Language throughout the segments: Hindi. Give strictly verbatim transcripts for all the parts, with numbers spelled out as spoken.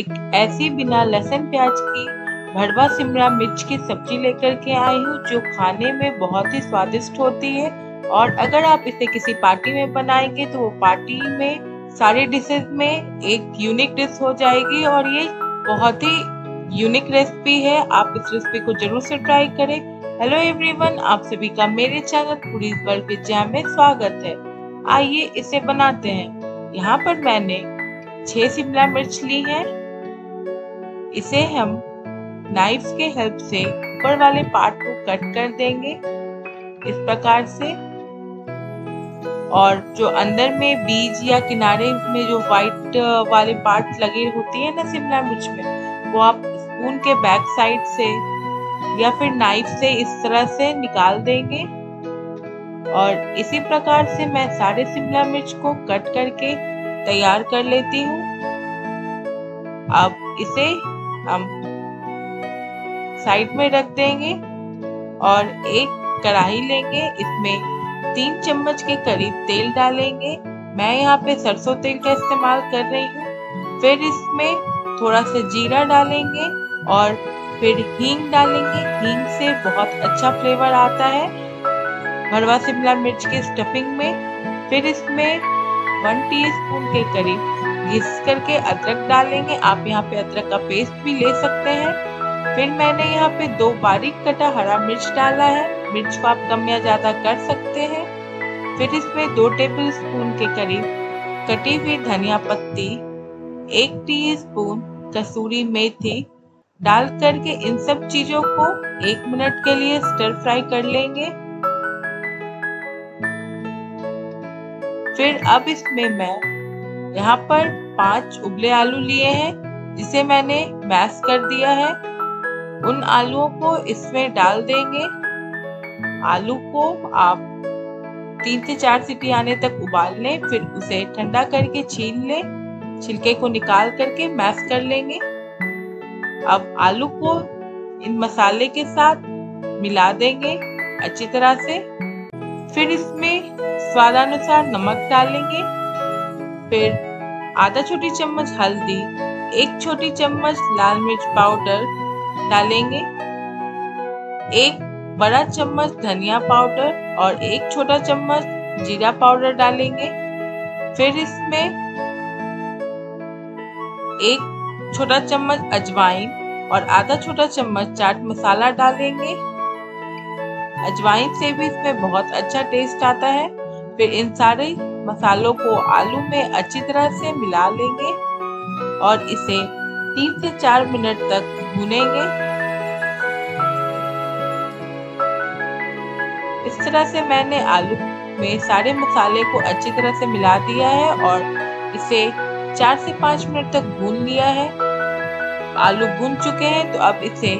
एक ऐसी बिना लहसुन प्याज की भड़वा शिमला मिर्च की सब्जी लेकर के आई हूँ जो खाने में बहुत ही स्वादिष्ट होती है। और अगर आप इसे किसी पार्टी में बनाएंगे तो वो पार्टी में सारे डिशेज में एक यूनिक डिश हो जाएगी। और ये बहुत ही यूनिक रेसिपी है, आप इस रेसिपी को जरूर से ट्राई करें। हेलो एवरीवन, आप सभी का मेरे चैनल फूडीज वर्ल्ड विद जाया में स्वागत है। आइए इसे बनाते हैं। यहाँ पर मैंने छह शिमला मिर्च ली है। इसे हम नाइफ के हेल्प से ऊपर वाले पार्ट को कट कर देंगे इस प्रकार से। और जो अंदर में बीज या किनारे में जो व्हाइट वाले पार्ट लगे होती है ना शिमला मिर्च में, वो आप स्पून के बैक साइड से या फिर नाइफ से इस तरह से निकाल देंगे। और इसी प्रकार से मैं सारे शिमला मिर्च को कट करके तैयार कर लेती हूँ। अब इसे हम साइड में रख देंगे और एक कढ़ाई लेंगे, इसमें तीन चम्मच के करीब तेल डालेंगे। मैं यहाँ पे सरसों तेल का इस्तेमाल कर रही हूँ। फिर इसमें थोड़ा सा जीरा डालेंगे और फिर हींग डालेंगे। हींग से बहुत अच्छा फ्लेवर आता है भरवा शिमला मिर्च के स्टफिंग में। फिर इसमें वन टीस्पून के करीब घिस करके अदरक डालेंगे। आप यहाँ पे अदरक का पेस्ट भी ले सकते हैं। फिर मैंने यहाँ पे दो बारीक कटा हरा मिर्च डाला है। मिर्च को आप कम या ज्यादा कर सकते हैं। फिर इसमें दो टेबल स्पून के करीब कटी हुई धनिया पत्ती, एक टीस्पून कसूरी मेथी डाल करके इन सब चीजों को एक मिनट के लिए स्टर फ्राई कर लेंगे। फिर अब इसमें मैं यहाँ पर पांच उबले आलू लिए हैं जिसे मैंने मैश कर दिया है। उन आलूओं को इसमें डाल देंगे। आलू को आप तीन से चार सीटी आने तक उबाल लें, फिर उसे ठंडा करके छील लें। छिलके को निकाल करके मैश कर लेंगे। अब आलू को इन मसाले के साथ मिला देंगे अच्छी तरह से। फिर इसमें स्वादानुसार नमक डालेंगे। फिर आधा छोटी चम्मच हल्दी, एक छोटी चम्मच लाल मिर्च पाउडर डालेंगे, एक बड़ा चम्मच धनिया पाउडर और एक छोटा चम्मच जीरा पाउडर डालेंगे। फिर इसमें एक छोटा चम्मच अजवाइन और आधा छोटा चम्मच चाट मसाला डालेंगे। अजवाइन से भी इसमें बहुत अच्छा टेस्ट आता है। फिर इन सारे मसालों को आलू में अच्छी तरह से मिला लेंगे और इसे तीन से चार मिनट तक भूनेंगे। इस तरह से मैंने आलू में सारे मसाले को अच्छी तरह से मिला दिया है और इसे चार से पाँच मिनट तक भून लिया है। आलू भून चुके हैं तो अब इसे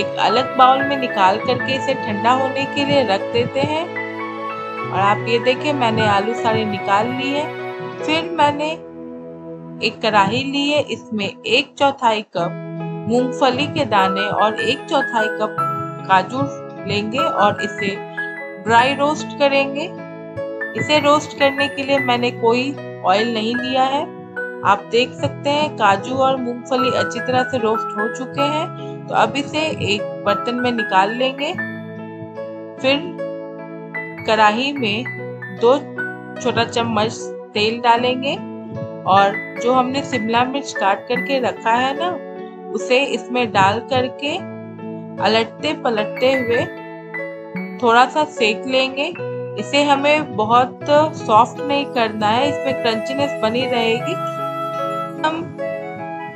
एक अलग बाउल में निकाल करके इसे ठंडा होने के लिए रख देते हैं। और आप ये देखिए, मैंने आलू सारे निकाल लिए। फिर मैंने एक कढ़ाई ली है, इसमें एक चौथाई कप मूंगफली के दाने और एक चौथाई कप काजू लेंगे और इसे ड्राई रोस्ट करेंगे। इसे रोस्ट करने के लिए मैंने कोई ऑयल नहीं लिया है। आप देख सकते हैं काजू और मूंगफली अच्छी तरह से रोस्ट हो चुके हैं। तो अब इसे एक बर्तन में निकाल लेंगे। फिर कढ़ाई में दो छोटा चम्मच तेल डालेंगे और जो हमने शिमला मिर्च काट करके रखा है ना, उसे इसमें डाल करके पलटते पलटते हुए थोड़ा सा सेक लेंगे। इसे हमें बहुत सॉफ्ट नहीं करना है, इसमें क्रंचीनेस बनी रहेगी। हम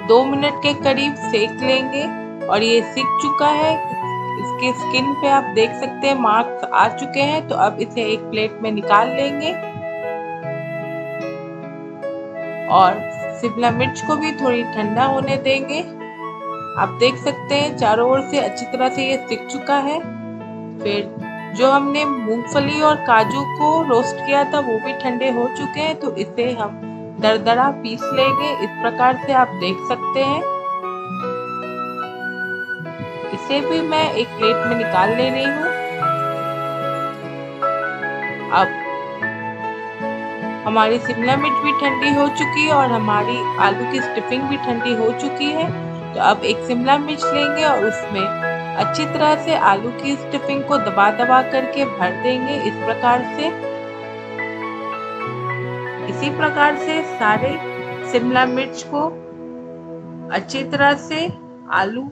दो मिनट के करीब सेक लेंगे और ये सिक चुका है। इसके स्किन पे आप देख सकते हैं मार्क्स आ चुके हैं। तो अब इसे एक प्लेट में निकाल लेंगे और शिमला मिर्च को भी थोड़ी ठंडा होने देंगे। आप देख सकते हैं चारों ओर से अच्छी तरह से ये सिक चुका है। फिर जो हमने मूंगफली और काजू को रोस्ट किया था वो भी ठंडे हो चुके हैं। तो इसे हम दरदरा पीस लेंगे इस प्रकार से, आप देख सकते हैं। इसे भी मैं एक प्लेट में निकाल ले रही हूँ। अब हमारी शिमला मिर्च भी ठंडी हो चुकी है और हमारी आलू की स्टफिंग भी ठंडी हो चुकी है। तो अब एक शिमला मिर्च लेंगे और उसमें अच्छी तरह से आलू की स्टफिंग को दबा दबा करके भर देंगे इस प्रकार से। इसी प्रकार से सारे शिमला मिर्च को अच्छी तरह से आलू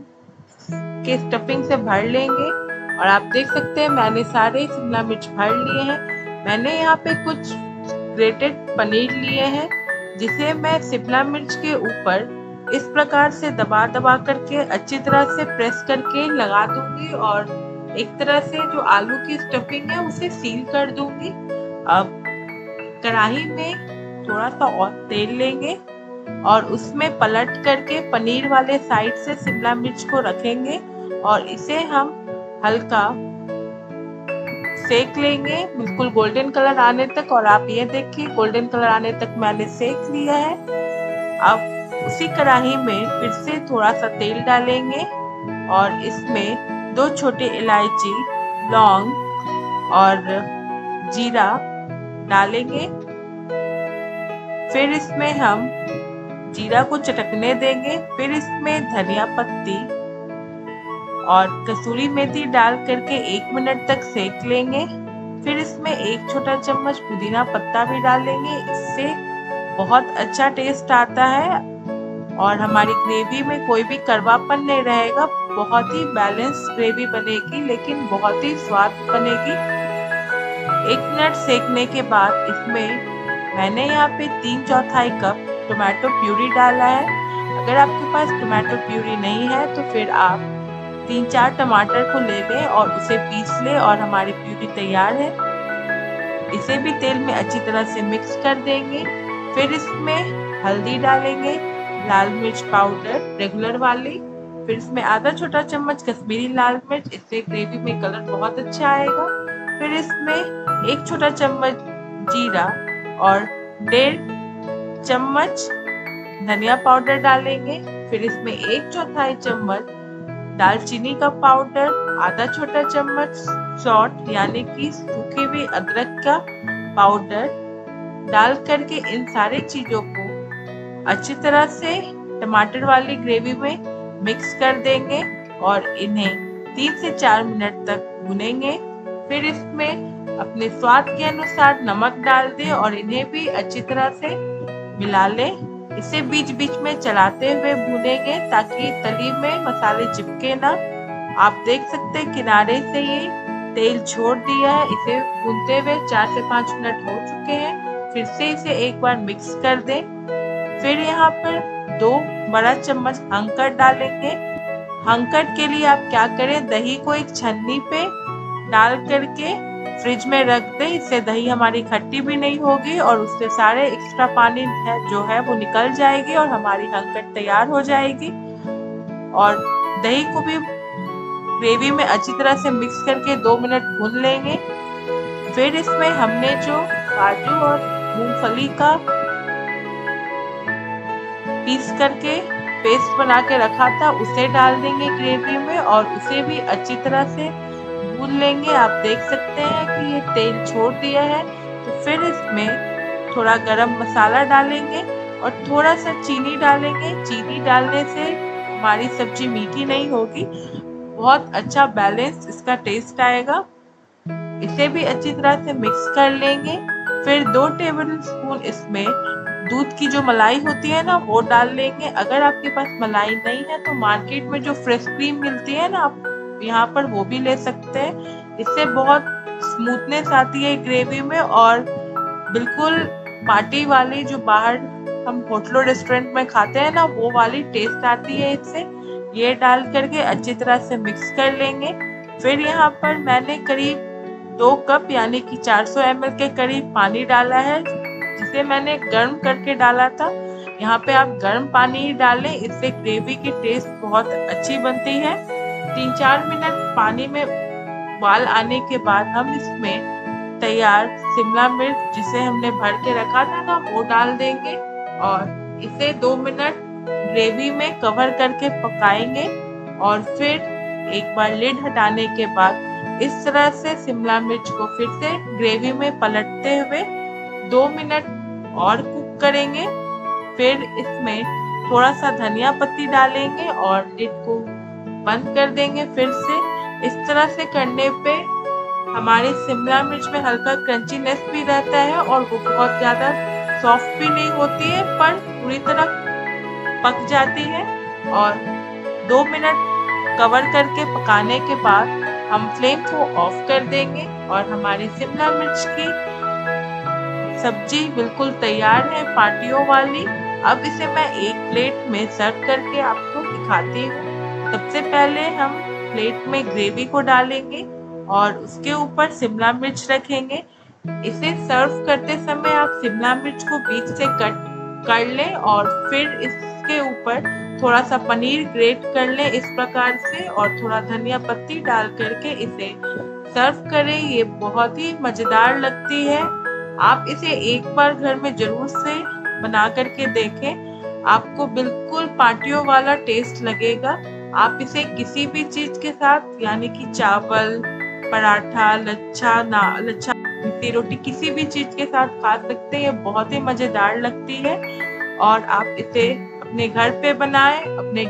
के स्टफिंग से भर लेंगे। और आप देख सकते हैं मैंने सारे शिमला मिर्च भर लिए हैं। मैंने यहाँ पे कुछ ग्रेटेड पनीर लिए हैं जिसे मैं शिमला मिर्च के ऊपर इस प्रकार से दबा दबा करके अच्छी तरह से प्रेस करके लगा दूंगी और एक तरह से जो आलू की स्टफिंग है उसे सील कर दूंगी। अब कढ़ाई में थोड़ा सा और तेल लेंगे और उसमें पलट करके पनीर वाले साइड से शिमला मिर्च को रखेंगे और इसे हम हल्का सेक लेंगे बिल्कुल गोल्डन कलर आने तक। और आप ये देखिए गोल्डन कलर आने तक मैंने सेक लिया है। अब उसी कढ़ाई में फिर से थोड़ा सा तेल डालेंगे और इसमें दो छोटे इलायची, लौंग और जीरा डालेंगे। फिर इसमें हम जीरा को चटकने देंगे। फिर इसमें धनिया पत्ती और कसूरी मेथी डाल करके एक मिनट तक सेक लेंगे। फिर इसमें एक छोटा चम्मच पुदीना पत्ता भी डालेंगे, इससे बहुत अच्छा टेस्ट आता है और हमारी ग्रेवी में कोई भी कड़वापन नहीं रहेगा। बहुत ही बैलेंस ग्रेवी बनेगी लेकिन बहुत ही स्वाद बनेगी। एक मिनट सेकने के बाद इसमें मैंने यहाँ पे तीन चौथाई कप टोमेटो प्यूरी डाला है। अगर आपके पास टोमेटो प्यूरी नहीं है तो फिर आप तीन चार टमाटर को ले लें और उसे पीस लें और हमारी प्यूरी तैयार है। इसे भी तेल में अच्छी तरह से मिक्स कर देंगे। फिर इसमें हल्दी डालेंगे, लाल मिर्च पाउडर रेगुलर वाली, फिर इसमें आधा छोटा चम्मच कश्मीरी लाल मिर्च, इससे ग्रेवी में कलर बहुत अच्छा आएगा। फिर इसमें एक छोटा चम्मच जीरा और डेढ़ चम्मच धनिया पाउडर डालेंगे। फिर इसमें एक चौथाई चम्मच दालचीनी का पाउडर, आधा छोटा चम्मच सॉल्ट यानी कि सूखी हुई अदरक का पाउडर डाल करके इन सारी चीजों को अच्छी तरह से टमाटर वाली ग्रेवी में मिक्स कर देंगे और इन्हें तीन से चार मिनट तक भूनेंगे। फिर इसमें अपने स्वाद के अनुसार नमक डाल दें और इन्हें भी अच्छी तरह से मिला लें। इसे बीच बीच में चलाते हुए भूनेंगे ताकि तली में मसाले चिपके ना। आप देख सकते हैं किनारे से ये तेल छोड़ दिया है। इसे भूनते हुए चार से पाँच मिनट हो चुके हैं। फिर से इसे एक बार मिक्स कर दें। फिर यहाँ पर दो बड़ा चम्मच अंकुर डालेंगे। अंकुर के लिए आप क्या करें, दही को एक छन्नी पे डाल करके फ्रिज में रख दें। इससे दही हमारी खट्टी भी नहीं होगी और उससे सारे एक्स्ट्रा पानी है जो है वो निकल जाएगी और हमारी हंकट तैयार हो जाएगी। और दही को भी ग्रेवी में अच्छी तरह से मिक्स करके दो मिनट भून लेंगे। फिर इसमें हमने जो काजू और मूंगफली का पीस करके पेस्ट बना के रखा था उसे डाल देंगे ग्रेवी में और उसे भी अच्छी तरह से भून लेंगे। आप देख सकते हैं कि ये तेल छोड़ दिया है। तो फिर इसमें थोड़ा गरम मसाला डालेंगे और थोड़ा सा चीनी डालेंगे। चीनी डालने से हमारी सब्जी मीठी नहीं होगी, बहुत अच्छा बैलेंस इसका टेस्ट आएगा। इसे भी अच्छी तरह से मिक्स कर लेंगे। फिर दो टेबल स्पून इसमें दूध की जो मलाई होती है ना वो डाल लेंगे। अगर आपके पास मलाई नहीं है तो मार्केट में जो फ्रेश क्रीम मिलती है ना आप यहाँ पर वो भी ले सकते हैं। इससे बहुत स्मूथनेस आती है ग्रेवी में और बिल्कुल पार्टी वाली जो बाहर हम होटलों रेस्टोरेंट में खाते हैं ना वो वाली टेस्ट आती है इससे। ये डाल करके अच्छी तरह से मिक्स कर लेंगे। फिर यहाँ पर मैंने करीब दो कप यानी कि चार सौ एम एल के करीब पानी डाला है जिसे मैंने गर्म करके डाला था। यहाँ पे आप गर्म पानी ही डालें, इससे ग्रेवी की टेस्ट बहुत अच्छी बनती है। तीन चार मिनट पानी में उबाल आने के बाद हम इसमें तैयार शिमला मिर्च जिसे हमने भर के रखा था ना वो डाल देंगे और इसे दो मिनट ग्रेवी में कवर करके पकाएंगे। और फिर एक बार लिड हटाने के बाद इस तरह से शिमला मिर्च को फिर से ग्रेवी में पलटते हुए दो मिनट और कुक करेंगे। फिर इसमें थोड़ा सा धनिया पत्ती डालेंगे और लिड को बंद कर देंगे फिर से। इस तरह से करने पे हमारी शिमला मिर्च में हल्का क्रंचीनेस भी रहता है और वो बहुत ज़्यादा सॉफ्ट भी नहीं होती है, पर पूरी तरह पक जाती है। और दो मिनट कवर करके पकाने के बाद हम फ्लेम को ऑफ कर देंगे और हमारी शिमला मिर्च की सब्जी बिल्कुल तैयार है, पार्टियों वाली। अब इसे मैं एक प्लेट में सर्व करके आपको दिखाती हूँ। सबसे पहले हम प्लेट में ग्रेवी को डालेंगे और उसके ऊपर शिमला मिर्च रखेंगे। इसे सर्व करते समय आप शिमला मिर्च को बीच से कट कर लें और फिर इसके ऊपर थोड़ा सा पनीर ग्रेट कर लें इस प्रकार से, और थोड़ा धनिया पत्ती डाल करके इसे सर्व करें। ये बहुत ही मज़ेदार लगती है। आप इसे एक बार घर में जरूर से बना करके देखें, आपको बिल्कुल पार्टियों वाला टेस्ट लगेगा। आप इसे किसी भी चीज़ के साथ यानी कि चावल, पराठा, लच्छा ना लच्छा रोटी, किसी भी चीज़ के साथ खा सकते हैं। बहुत ही मज़ेदार लगती है और आप इसे अपने घर पे बनाएं, अपने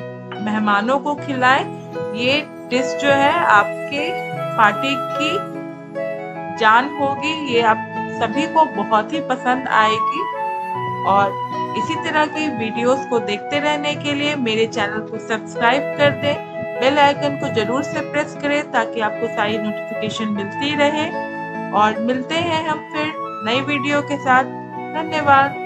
मेहमानों को खिलाएं। ये डिश जो है आपके पार्टी की जान होगी, ये आप सभी को बहुत ही पसंद आएगी। और इसी तरह की वीडियोस को देखते रहने के लिए मेरे चैनल को सब्सक्राइब कर दें, बेल आइकन को ज़रूर से प्रेस करें ताकि आपको सारी नोटिफिकेशन मिलती रहे। और मिलते हैं हम फिर नई वीडियो के साथ। धन्यवाद।